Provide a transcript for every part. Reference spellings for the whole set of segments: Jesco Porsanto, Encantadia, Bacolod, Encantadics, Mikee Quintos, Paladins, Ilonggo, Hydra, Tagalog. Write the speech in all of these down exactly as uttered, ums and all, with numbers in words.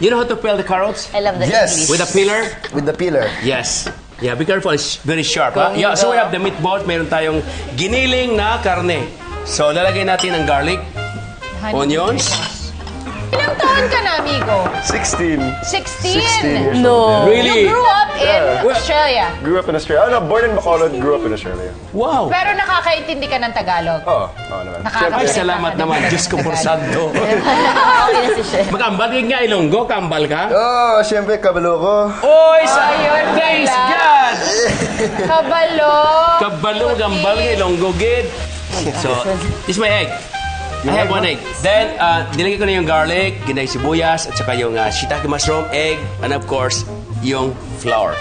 You know how to peel the carrots? I love the yes. English. With a peeler? With the peeler. Yes. Yeah, be careful. It's very sharp. Huh? Yeah, so we have the meatball. Meron tayong giniling na karne. So, lalagay natin ang garlic, onions. Ilang taon ka na, amigo? sixteen. sixteen? sixteen no. Yeah. Really? You grew up in yeah. Australia? Grew up in Australia. Oh, no, born in Bacolod, grew up in Australia. Wow. Pero nakakaintindi ka ng Tagalog? Oo. Oh, oh, naman. Ay, salamat naman. Jesco Porsanto. Magkambal ka nga, Ilonggo. Kambal ka? Oo, oh, siyempre, kabalo ko. Oy, sayon. Oh, thanks, God! Kabalo. Kabalo, gambal ka, Ilonggo, kid. So, this is my egg. You I have one egg. Then, uh, nilagay ko na yung garlic, ginay sibuyas, at saka yung uh, shiitake mushroom, egg, and of course, yung flour.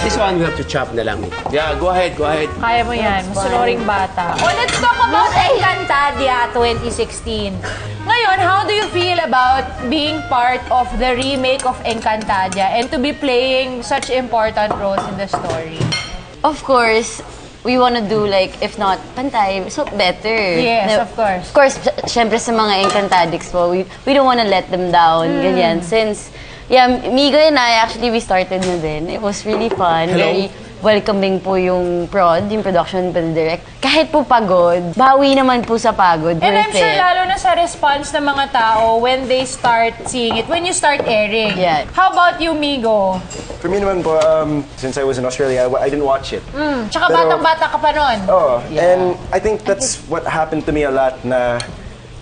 This one, you have to chop na lang. Yeah, go ahead, go ahead. Kaya mo yan, masunuring bata. Oh, let's talk about Encantadia twenty sixteen. Ngayon, how do you feel about being part of the remake of Encantadia and to be playing such important roles in the story? Of course. We want to do, like, if not pantay, so better. Yes, na, of course. Of course, syempre sa mga Encantadics po, we, we don't want to let them down, mm. ganyan. Since, yeah, Migo and I, actually, we started na din. It was really fun. Hello? Very welcoming po yung prod, yung production po direct. Kahit po pagod, bawi naman po sa pagod. And I'm sure lalo na sa response ng mga tao when they start seeing it, when you start airing. Yeah. How about you, Migo? For me naman po, um, since I was in Australia, I, I didn't watch it. Mm. Tsaka batang-bata ka pa nun. Oh, yeah. And I think that's what happened to me a lot na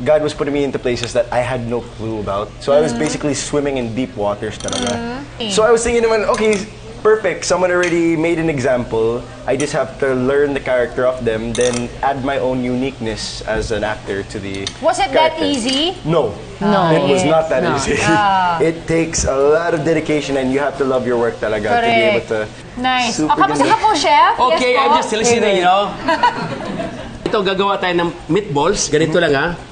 God was putting me into places that I had no clue about. So mm. I was basically swimming in deep waters talaga. Mm. So I was thinking naman, okay, perfect. Someone already made an example. I just have to learn the character of them, then add my own uniqueness as an actor to the Was it character. That easy? No. No, it was not that no. easy. Ah. It takes a lot of dedication, and you have to love your work talaga Correct. To be able to. Nice. Oh, kamusta ka po, chef? Okay, yes, I'm just listening, you know. Ito, gagawa tayo ng meatballs. Ganito mm-hmm. lang, ha?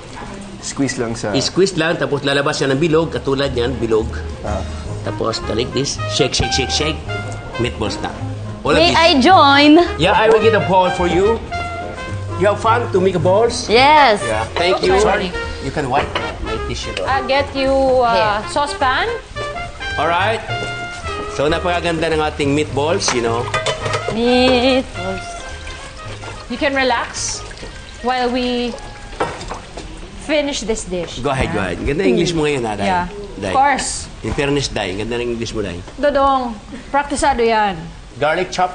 Squeeze lang sa... I-squeeze lang, tapos lalabas siya ng bilog. Katulad yan, bilog. Ah. Tapos, like this. Shake, shake, shake, shake. Meatballs na. All May I join? Yeah, I will get a ball for you. You have fun to make balls? Yes. Yeah. Thank you. Sorry. You can wipe my tissue. I'll get you a uh, saucepan. All right. So, napakaganda ng ating meatballs, you know. Meatballs. You can relax while we finish this dish. Go ahead, yeah. go ahead. Ganda English mo ngayon, ha, Day? Yeah. Day. Of course. In fairness, Day. Ganda ng English mo, Day. Dodong. Praktisado yan. Garlic chop.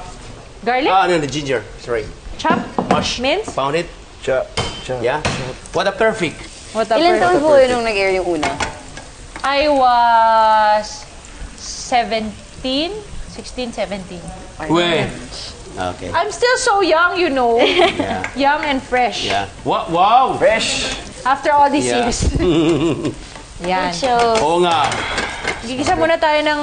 Garlic? Ah, no, the ginger. Sorry. Chop. Mush. Mince. Pound it. Chop. Chop. Yeah. Chop. What a perfect. Ilan taon po yun nung nag-air yung una? I was seventeen, sixteen, seventeen. Wait. Okay. I'm still so young, you know. Yeah. Young and fresh. Yeah. Wow! Fresh! After all these yeah. years. Yan. Oo nga. Gigisa muna tayo ng...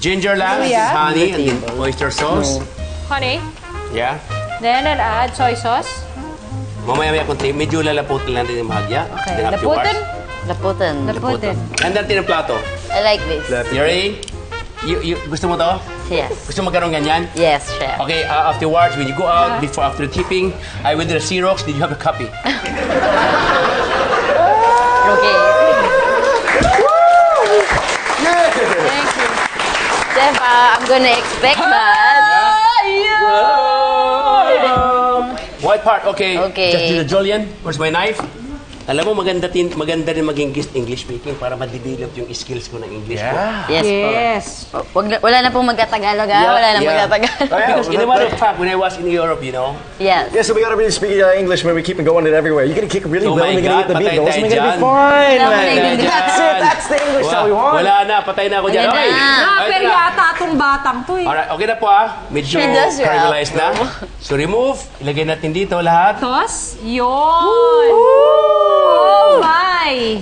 Ginger lang, yeah. honey, and oyster sauce. Mm. Honey? Yeah. Then I'll add soy sauce. Mamaya-maya konti, medyo lalaputin lang din yung bahagya. Okay. Laputin? Laputin. Laputin. Andan din ang plato. I like this. Yuri, you, you, gusto mo to? Yes. Gusto mo magkaroon ganyan? Yes, chef. Okay, uh, afterwards, when you go out, yeah. before after tipping, I will do the Xerox. Did you have a copy? Okay. Thank you. Chef, uh, I'm gonna expect that. Yeah. White part, okay. okay. Just do the julienne. Where's my knife? Alam mo, maganda, tin, maganda rin maging English speaking para ma-develop yung skills ko ng English yeah. ko. Yes. yes. Oh, wag, wala na pong magkatagalog, ha? Yeah, wala na yeah. magkatagalog. Oh, yeah. Because in a matter of fact, when I was in Europe, you know? Yes. Yeah, so we gotta be speaking uh, English when we keep going it everywhere. You're gonna kick really oh well, and you're gonna get the beat. Those are gonna be fine. That's it. That's the English that we want. Wala na, patay na ako dyan. Ay, nakaperi yata itong batang to, eh. Alright, okay na po, ha? Medyo caramelized na. So remove, ilagay natin dito lahat. Tos, yun. Oh my!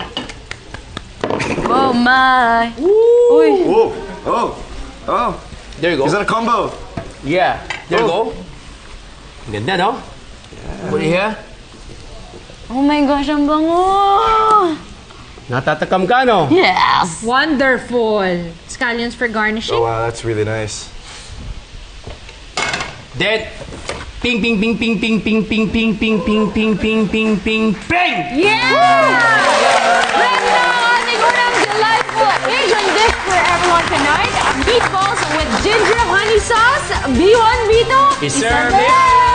Oh my! Whoa! Oh! Oh! There you go. Is that a combo? Yeah. There oh. you go. Ganda, no? Yeah. Put it here. Oh my gosh, ang bango! Natatakam ka, no? Yes! Wonderful! Scallions for garnishing. Oh, wow, that's really nice. Then, ping, ping, ping, ping, ping, ping, ping, ping, ping, ping, ping, ping, ping, ping, ping. Yeah! Brenda, Niguram, delightful. pesos. B one, B two. Isang